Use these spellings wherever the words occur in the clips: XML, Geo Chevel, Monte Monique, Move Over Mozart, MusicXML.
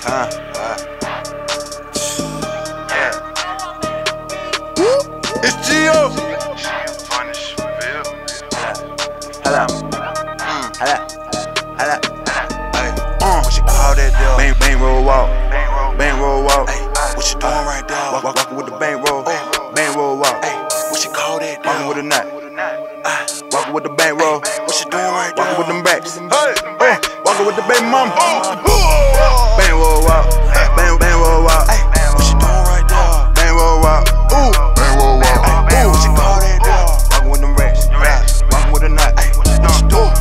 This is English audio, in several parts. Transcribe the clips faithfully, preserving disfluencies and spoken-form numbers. time. Right. Yeah. It's Geo. Hello. Hello. Hello. Hello. What you call that deal? Bang, bang, roll walk. Bang, roll, bang, roll walk. Ay, what you doing right there? Walk, walk, walking with the bang roll. Bang, roll walk. Ay, what you call that deal? Walking with a knot. Walking with the bang roll. What you doing right there? Walking with them backs. Hey. Walking with the baby mama. Bang, roll walk. Bang, bang, roll walk. What you doing right there? Bang, roll walk. Ooh. Bang, roll walk. What you call that deal? Walking with them rats. Walking with a knot. What you doing?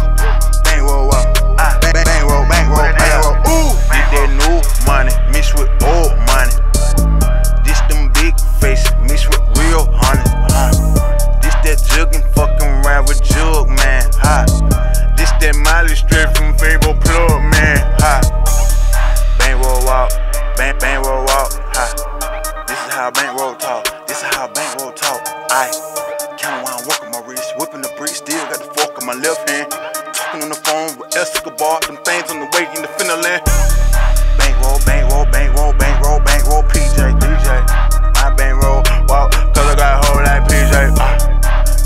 Bang, roll walk. Bang, bang, roll, bang, roll, bang, roll. Ooh. Get that new money mixed with old money. This them big faces mixed with real honey. This that juggin' fucking around with jug man. Hi. This that Miley straight from Fable plug man. Hi. Bang roll walk. Bang bang roll walk. Hi. This is how bang roll talk. This is how bang roll talk. I count while I'm working my wrist, whipping the brick, still got the fork in my left hand. Talking on the phone with Escobar, them things on the way in the Finland. Bang roll, bang roll, bang roll, bang roll, bang roll, P J, D J. My bang roll walk, cause I got a whole like P J. Uh,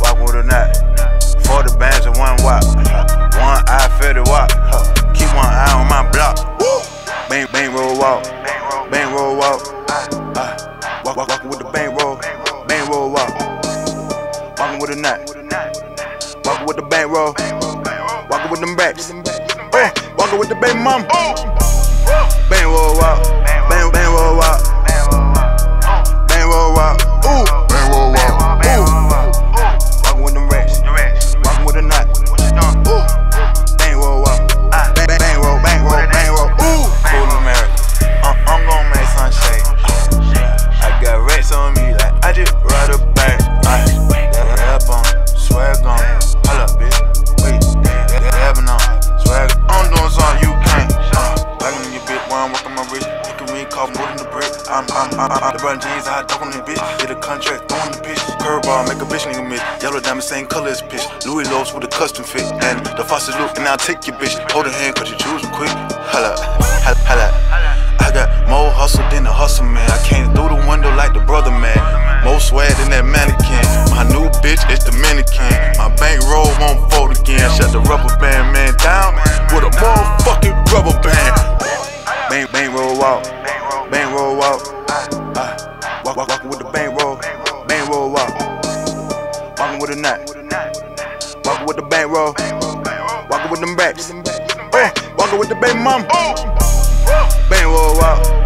walk with a knot. forty bands and one walk. One eye fifty watt. Keep one eye on my block. Woo! Bang, bang, roll, walk. Bang, roll, walk. Uh, walk, walk, walking with the bang roll. Bang, roll, walk. Walking with a knot. Walking with the bang roll. Walking with them backs. Walking with the baby mama. Bang, roll, walk. Bang, bang, roll, walk. Bang, roll, walk. Ooh! Bang, roll, walk. Ooh! Walking with them rats. Walking with a knot. Ooh! I'm, I'm, I'm, I'm the brown jeans, I dog on the bitch. Get a contract, throw on the bitch. Curveball, make a bitch nigga miss. Yellow diamond, same color as bitch. Louis Lopes with a custom fit. And the faucet look, and I'll take your bitch. Hold a hand, cause your jewels quick. Holla, holla, holla. I got more hustle than a hustle man. I came through the window like the brother man. More swag than that mannequin. My new bitch is Dominican. My bank roll won't fold again. Shut the rubber band man down with a motherfucking rubber band. Bang, bang, roll out. Bang roll walk, uh, walk, walk, walking with the bang roll, bang roll walk, walking with a knot, walking with the bang roll, walking with them backs, walking with the baby mama, bang roll walk.